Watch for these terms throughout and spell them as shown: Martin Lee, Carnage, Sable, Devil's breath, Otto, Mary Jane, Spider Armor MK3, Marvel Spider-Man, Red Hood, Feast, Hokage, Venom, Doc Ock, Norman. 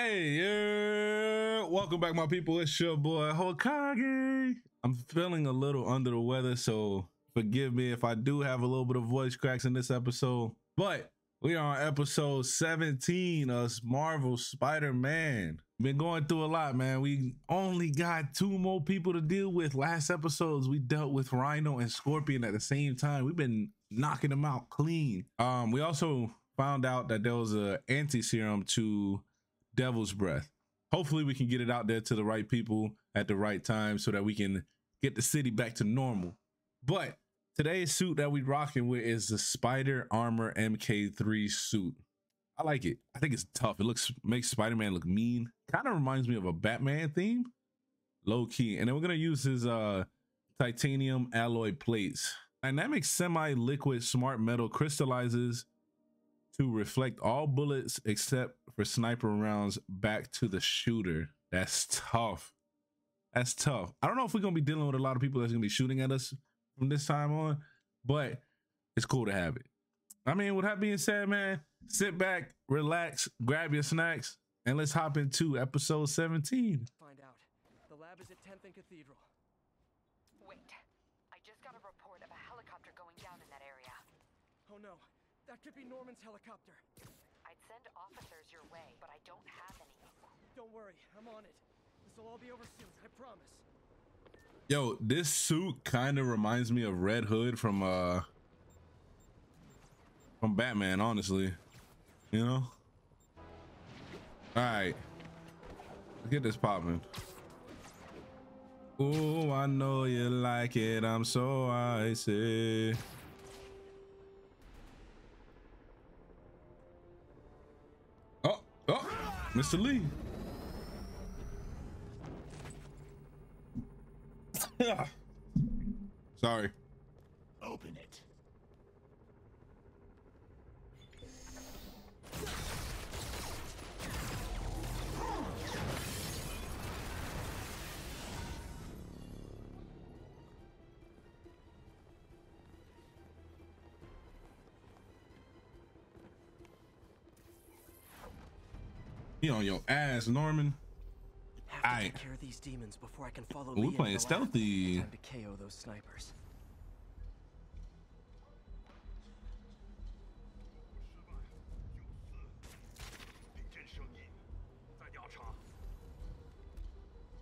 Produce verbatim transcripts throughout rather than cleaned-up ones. Hey, uh, welcome back, my people. It's your boy Hokage. I'm feeling a little under the weather, so forgive me if I do have a little bit of voice cracks in this episode. But we are on episode seventeen of Marvel Spider-Man. Been going through a lot, man. We only got two more people to deal with. Last episodes, we dealt with Rhino and Scorpion at the same time. We've been knocking them out clean. Um, we also found out that there was an anti-serum to Devil's breath. Hopefully we can get it out there to the right people at the right time so that we can get the city back to normal. But today's suit that we're rocking with is the Spider Armor M K three suit. I like it. I think it's tough. It looks makes Spider-Man look mean. Kind of reminds me of a Batman theme, low key. And then we're gonna use his uh titanium alloy plates. Dynamic semi-liquid smart metal crystallizes to reflect all bullets except for sniper rounds back to the shooter. That's tough. That's tough. I don't know if we're gonna be dealing with a lot of people that's gonna be shooting at us from this time on, but it's cool to have it. I mean, with that being said, man, sit back, relax, grab your snacks, and let's hop into episode seventeen. Find out. The lab is at tenth and Cathedral. Wait, I just got a report of a helicopter going down in that area. Oh no. That could be Norman's helicopter. I'd send officers your way, but I don't have any. Don't worry, I'm on it. This will all be over soon, I promise. Yo, this suit kind of reminds me of Red Hood from uh from Batman, honestly. You know? All right, let's get this popping. Oh, I know you like it. I'm so icy. Mister Lee. Sorry. Open it. You on your ass, Norman. I care of these demons before I can follow. We're playing stealthy. Time to K O those snipers.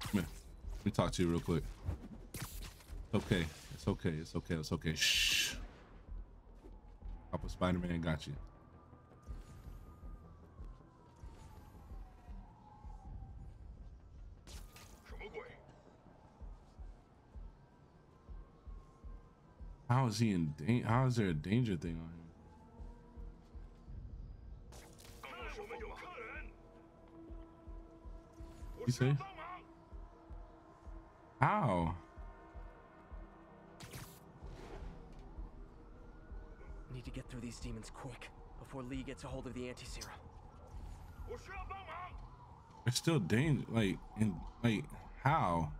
Come here. Let me talk to you real quick. Okay, it's okay, it's okay, it's okay. Shh. Papa Spider-Man got you. How is he in danger? How is there a danger thing on him? You say? How? Need to get through these demons quick before Lee gets a hold of the anti-serum. It's still dangerous. Like, in, like, how?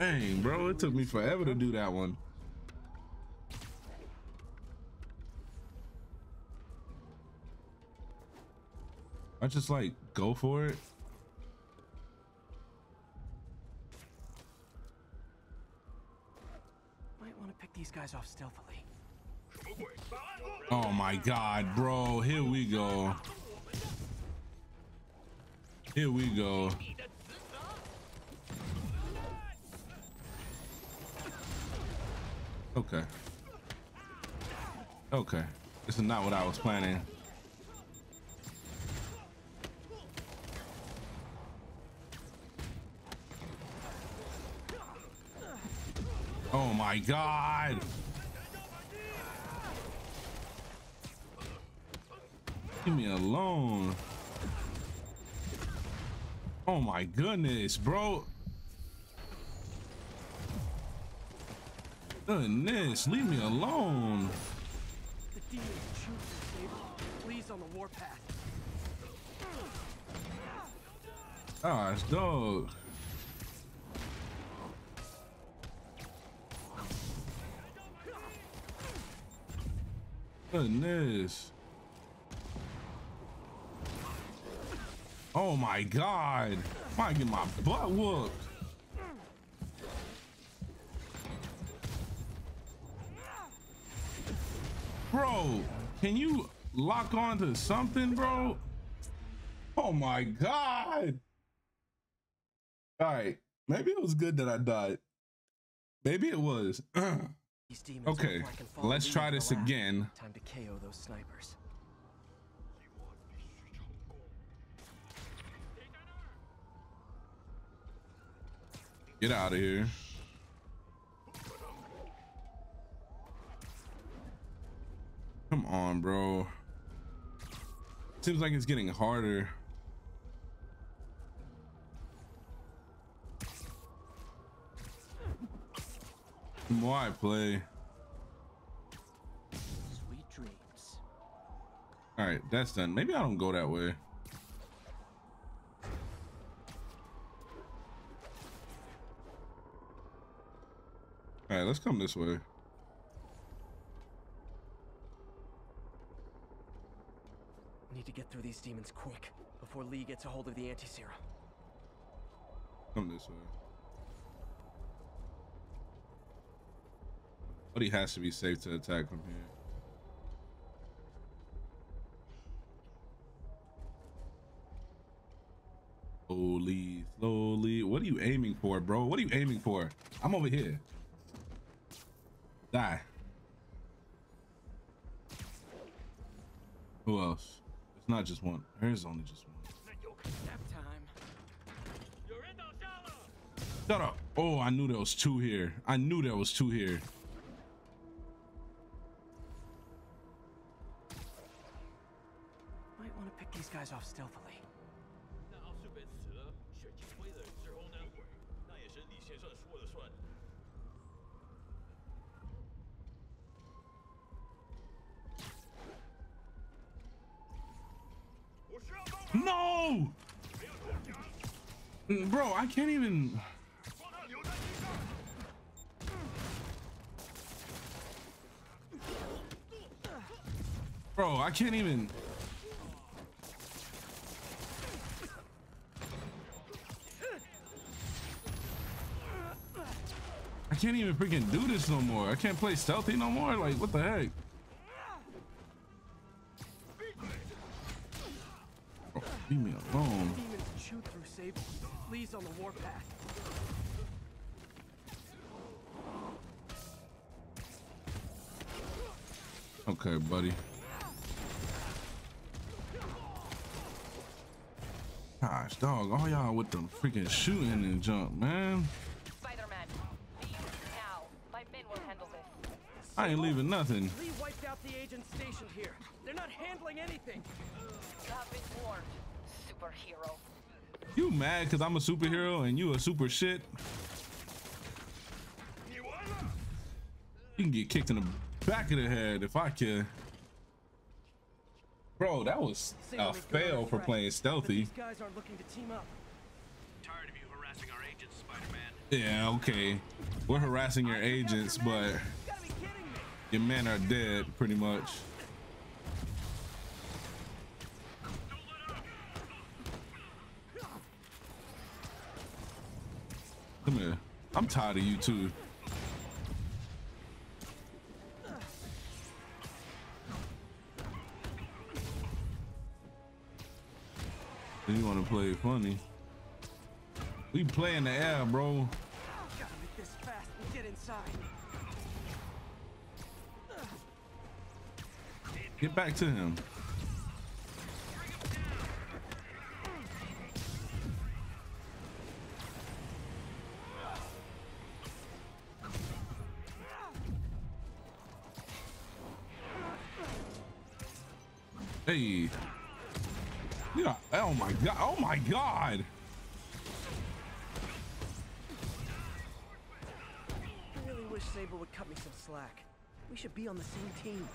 Dang, bro, it took me forever to do that one. I just like go for it. Might want to pick these guys off stealthily. Oh my god, bro, here we go. Here we go. Okay. Okay. This is not what I was planning. Oh my god. Leave me alone. Oh my goodness, bro. Goodness, leave me alone. The see you choosing Sable. Please on the warpath. Ah, it's dog. Goodness. Oh my god. I might get my butt whooped. Bro, can you lock on to something, bro? Oh my god. All right, maybe it was good that I died. Maybe it was. Okay, let's try this again. Time to K O those snipers. Get out of here. Come on, bro. Seems like it's getting harder. The more I play. Sweet dreams. All right, that's done. Maybe I don't go that way. All right, let's come this way. Need to get through these demons quick before Lee gets a hold of the anti-serum. Come this way. But he has to be safe to attack from here. Slowly, slowly. What are you aiming for, bro? What are you aiming for? I'm over here. Die. Who else? It's not just one. There's only just one. Shut up. Oh, I knew there was two here. I knew there was two here. Guys off stealthily. No, bro, I can't even. Bro, I can't even. I can't even freaking do this no more. I can't play stealthy no more. Like, what the heck? Oh, leave me alone. Okay, buddy. Gosh, dog. All y'all with the freaking shooting and jump, man. I ain't leaving nothing. Lee wiped out the agents stationed here. They're not handling anything. You have been warned, superhero. You mad because I'm a superhero and you a super shit? You can get kicked in the back of the head if I can. Bro, that was a fail for playing stealthy. These guys aren't looking to team up. Tired of you harassing our agents, Spider-Man. Yeah, okay. We're harassing your agents, but your men are dead, pretty much. Come here. I'm tired of you too. You want to play funny? We play in the air, bro. Gotta make this fast and get inside. Get back to him. Hey. Yeah. Oh my god. Oh my god. I really wish Sable would cut me some slack. We should be on the same team.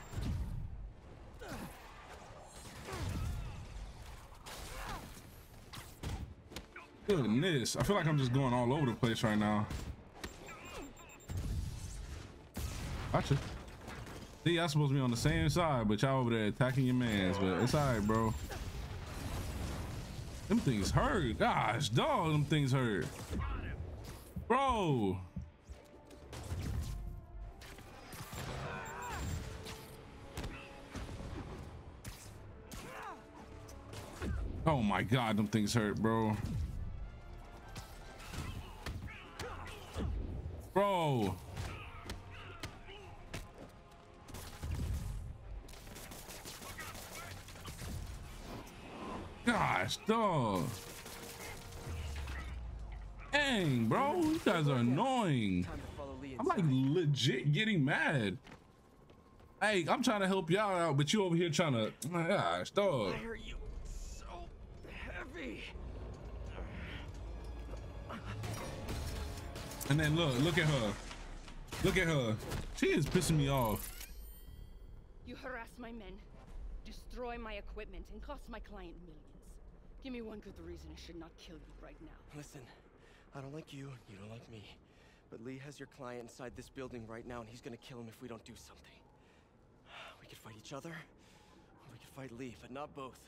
Goodness, I feel like I'm just going all over the place right now. Gotcha. See, y'all supposed to be on the same side, but y'all over there attacking your mans, but it's all right, bro. Them things hurt. Gosh, dog, them things hurt. Bro. Oh my God, them things hurt, bro. Bro. Gosh, dog. Dang, bro, you guys are annoying. I'm like legit getting mad. Hey, I'm trying to help y'all out, but you over here trying to. Oh my gosh, dog. Why are you so heavy? And then look, look at her. Look at her. She is pissing me off. You harass my men, destroy my equipment, and cost my client millions. Give me one good reason I should not kill you right now. Listen, I don't like you, you don't like me. But Lee has your client inside this building right now, and he's gonna kill him if we don't do something. We could fight each other, or we could fight Lee, but not both.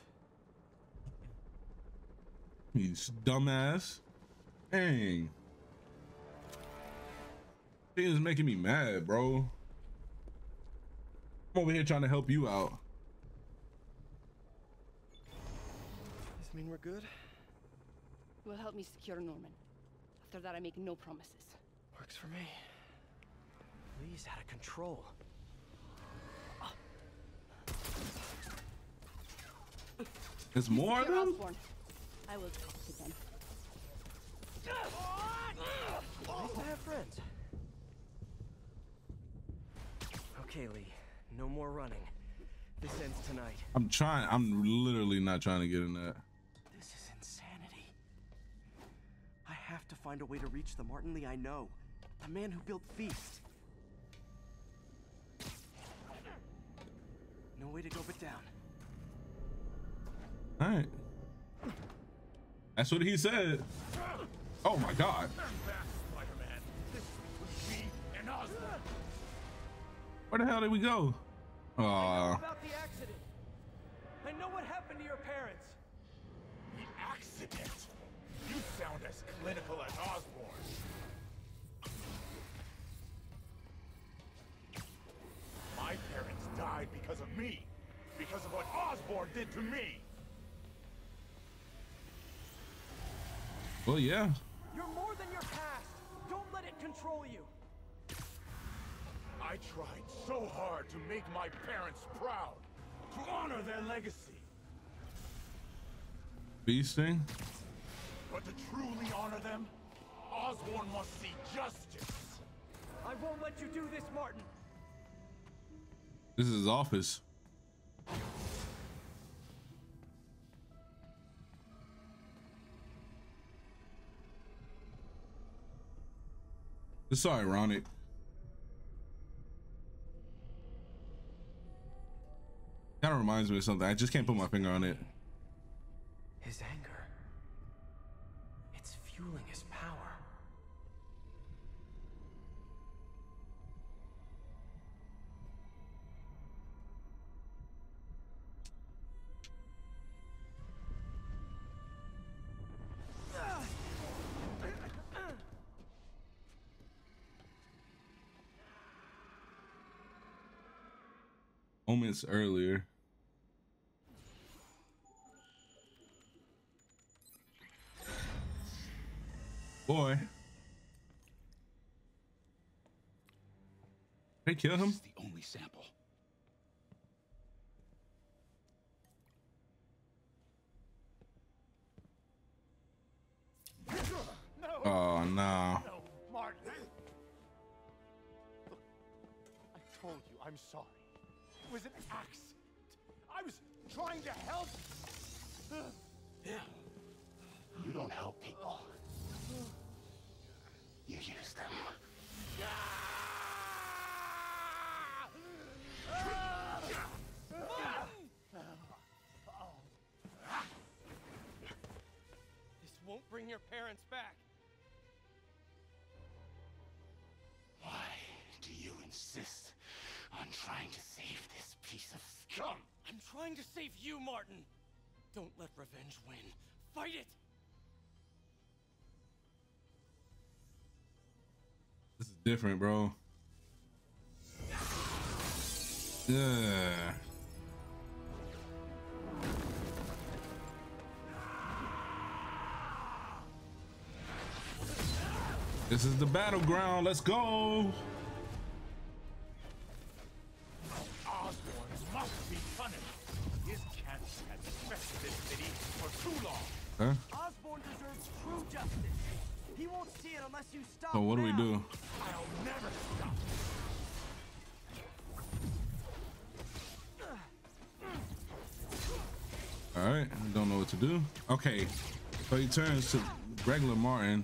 He's dumbass. Dang. He is making me mad, bro. I'm over here trying to help you out. I mean, we're good. Will help me secure Norman. After that, I make no promises. Works for me. Lee's out of control. There's more of them? I will talk to them. Nice to have friends. Okay, Lee. No more running. This ends tonight. I'm trying. I'm literally not trying to get in that. I have to find a way to reach the Martin Lee I know, the man who built Feast. No way to go but down. All right. That's what he said. Oh my God. Where the hell did we go? Uh, I know about the accident. I know what happened to your parents. The accident? You sound as clinical as Osborne. My parents died because of me, because of what Osborne did to me. Well, yeah. You're more than your past. Don't let it control you. I tried so hard to make my parents proud, to honor their legacy. Beasting? But to truly honor them, Osborne must see justice. I won't let you do this, Martin. This is his office. It's so ironic. Kind of reminds me of something. I just can't put my finger on it. His anger. Fueling his power. Moments earlier. Boy, they kill him. This is the only sample. No. Oh no. No, Martin. Look, I told you I'm sorry. It was an accident. I was trying to help. Yeah. You don't help people. You use them. This won't bring your parents. parents back. Why do you insist on trying to save this piece of scum? I'm trying to save you, Martin. Don't let revenge win. Fight it! This is different, bro. Yeah. This is the battleground. Let's go. Osborne must be punished. His cats have infested this city for too long. Huh? Osborne deserves true justice. He won't see it unless you stop. So what do now. we do? I'll never stop. All right, I don't know what to do. Okay, so he turns to regular Martin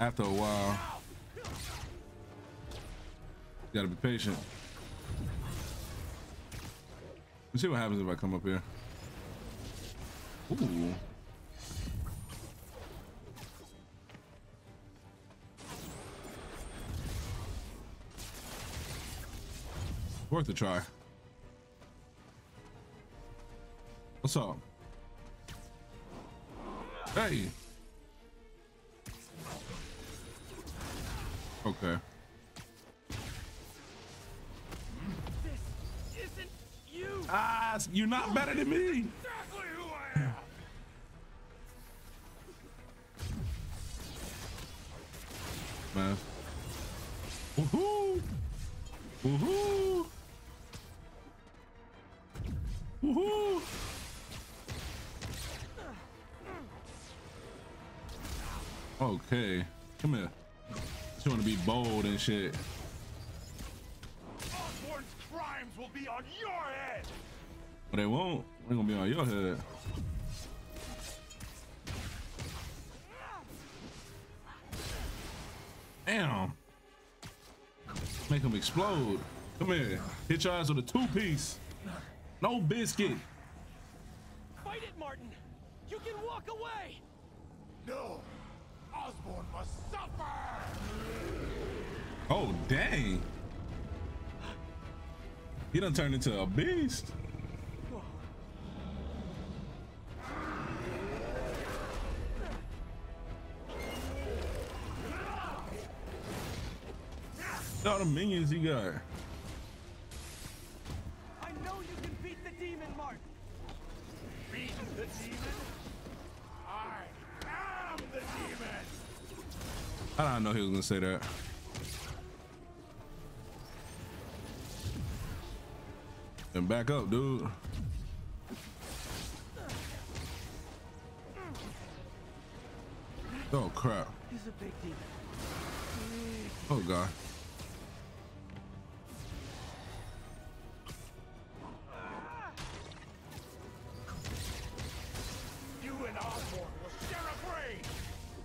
after a while. You gotta be patient. Let's see what happens if I come up here. Ooh. Worth a try. What's up? Hey. Okay. This isn't you. Ah, you're not better than me. Exactly who I am. Man. Woohoo! Woohoo! Woohoo! Okay, come here. Just want to be bold and shit. Osborne's crimes will be on your head. But they won't. They're gonna be on your head. Damn. Make them explode. Come here. Hit your eyes with a two-piece. No biscuit. Fight it, Martin. You can walk away. No. Osborne must suffer! Oh, dang. He done turned into a beast. Whoa. All the minions he got. I know you can beat the demon, Martin. Beat the demon? I am the demon. I don't know he was gonna say that. And back up, dude. Oh crap. He's a big demon. Oh god.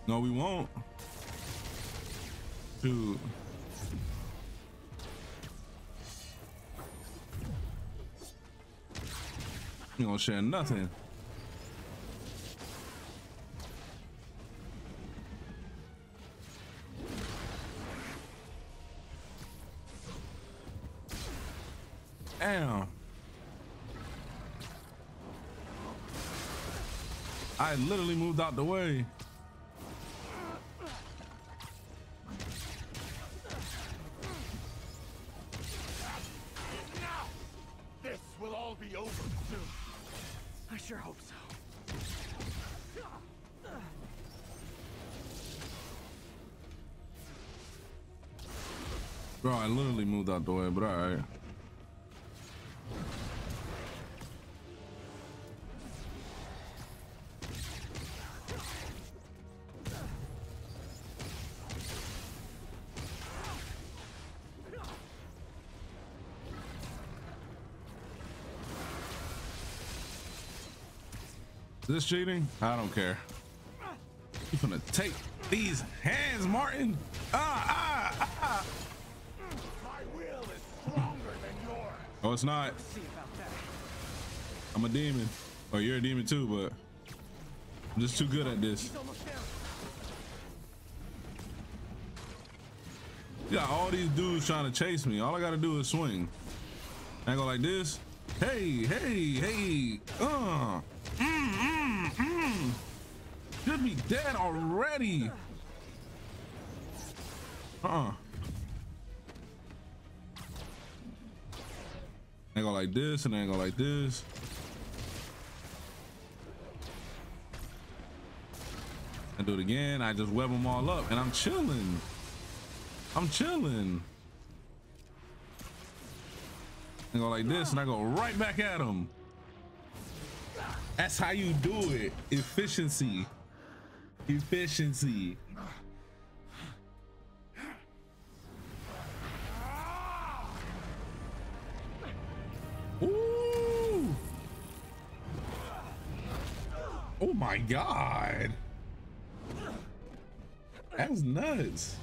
No, we won't. Dude. You don't share nothing. Damn. I literally moved out the way. Bro, I literally moved out the way, but all right. Is this cheating? I don't care. You're gonna take these hands, Martin. Ah, ah, ah. Oh, it's not. I'm a demon. Oh, you're a demon too, but I'm just too good at this. Yeah, all these dudes trying to chase me. All I gotta do is swing. I go like this. Hey, hey, hey. Uh. Mm, mm, mm. Should be dead already. Uh-uh. I go like this, and I go like this. I do it again. I just web them all up, and I'm chilling. I'm chilling. I go like this, and I go right back at them. That's how you do it. Efficiency. Efficiency. Ooh. Oh my God. That was nuts.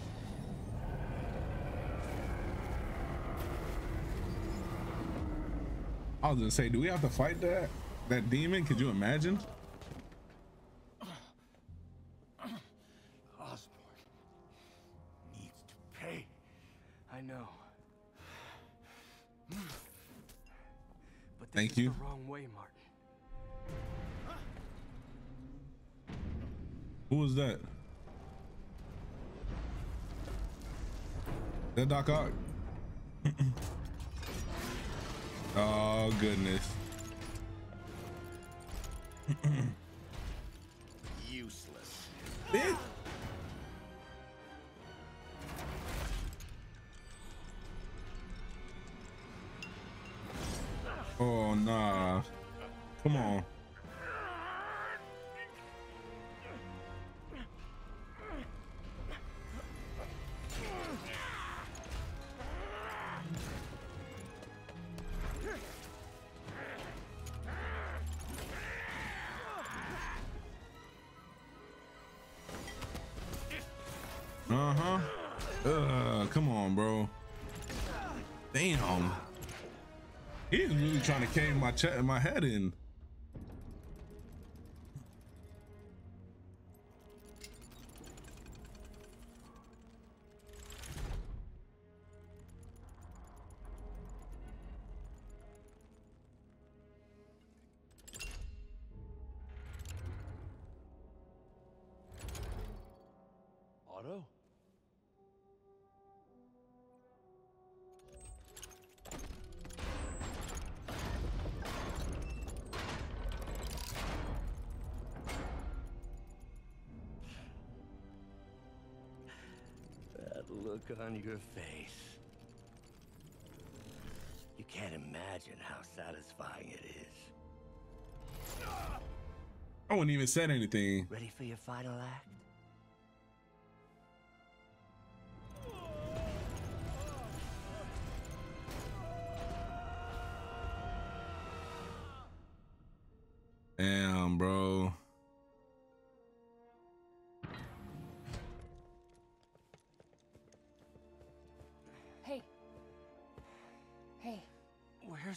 I was gonna say, do we have to fight that that demon? Could you imagine? Osborne needs to pay. I know. But this Thank is you. The wrong way, Martin. Who was that? That Doc Ock. Oh goodness. Useless. Bitch. Oh nah. Come on. Uh-huh. Uh, come on, bro. Damn. He's really trying to cave my chest my head in. Otto? Look on your face. You can't imagine how satisfying it is. I wouldn't even said anything. Ready for your final act? Damn, bro.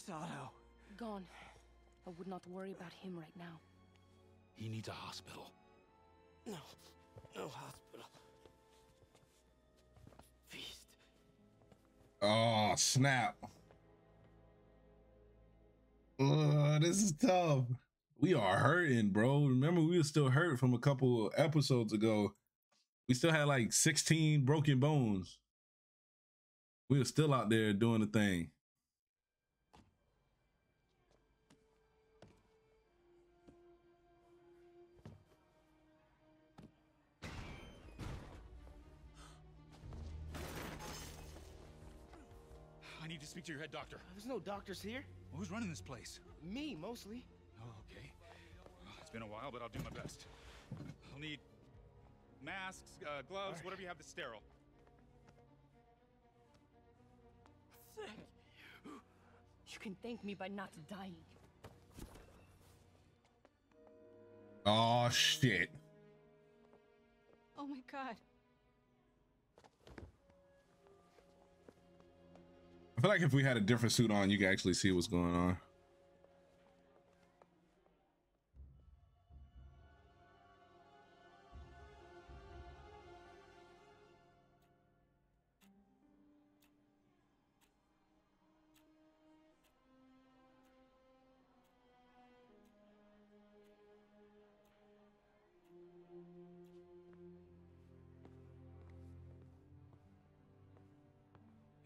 Otto. Gone. I would not worry about him right now. He needs a hospital. No, no hospital. Feast. Oh, snap. Ugh, this is tough. We are hurting, bro. Remember, we were still hurt from a couple episodes ago. We still had like sixteen broken bones. We were still out there doing the thing. To speak to your head doctor. There's no doctors here. Well, who's running this place? Me, mostly. Oh, okay. Well, it's been a while, but I'll do my best. I'll need masks, uh, gloves, right. Whatever you have that's sterile. Thank you. You can thank me by not dying. Oh, shit. Oh, my God. I feel like if we had a different suit on, you could actually see what's going on.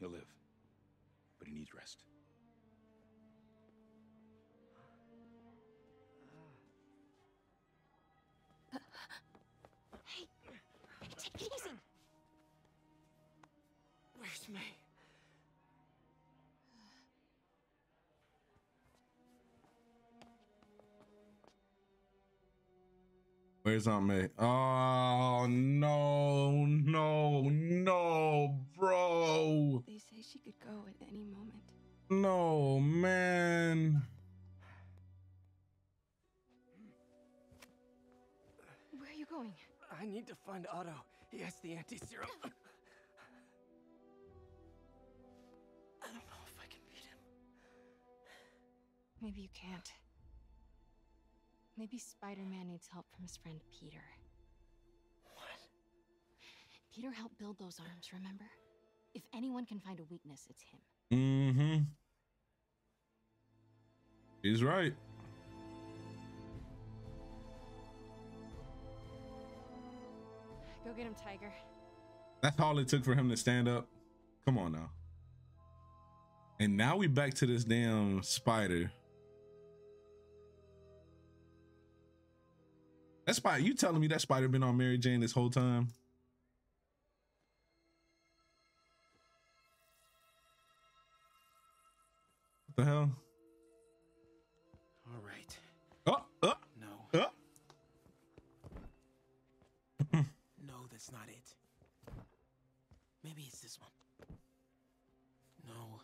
He'll live, but he needs rest. Hey, take it easy. Where's May? Where's Aunt May? Oh no, no, no, bro. They say she could go at any moment. No, man. Where are you going? I need to find Otto. He has the anti-serum. I don't know if I can beat him. Maybe you can't. Maybe Spider-Man needs help from his friend Peter. What? Peter helped build those arms, remember? If anyone can find a weakness, it's him. Mm-hmm. He's right. Go get him, Tiger. That's all it took for him to stand up. Come on now. And now we back to this damn spider. That spider, you telling me that spider been on Mary Jane this whole time? What the hell? All right. Oh, oh, no. Oh. No, that's not it. Maybe it's this one. No.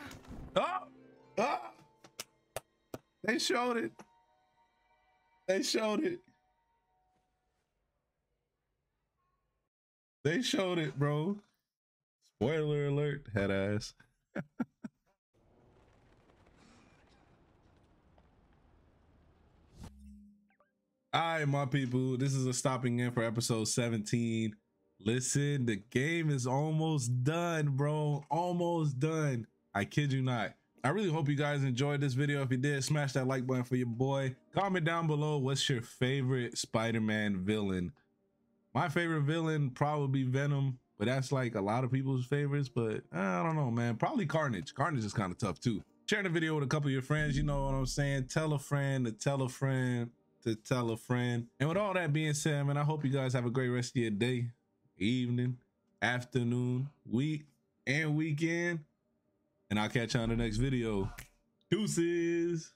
Ah, ah. Oh, ah. They showed it. They showed it. They showed it, bro. Spoiler alert, head ass. All right, my people, this is a stopping in for episode seventeen. Listen, the game is almost done, bro. Almost done. I kid you not. I really hope you guys enjoyed this video. If you did, smash that like button for your boy. Comment down below, what's your favorite Spider-Man villain? My favorite villain probably Venom, but that's like a lot of people's favorites, but uh, I don't know, man. Probably Carnage. Carnage is kind of tough too. Share the video with a couple of your friends. You know what I'm saying? Tell a friend to tell a friend to tell a friend. And with all that being said, man, I hope you guys have a great rest of your day, evening, afternoon, week, and weekend. And I'll catch you on the next video. Deuces.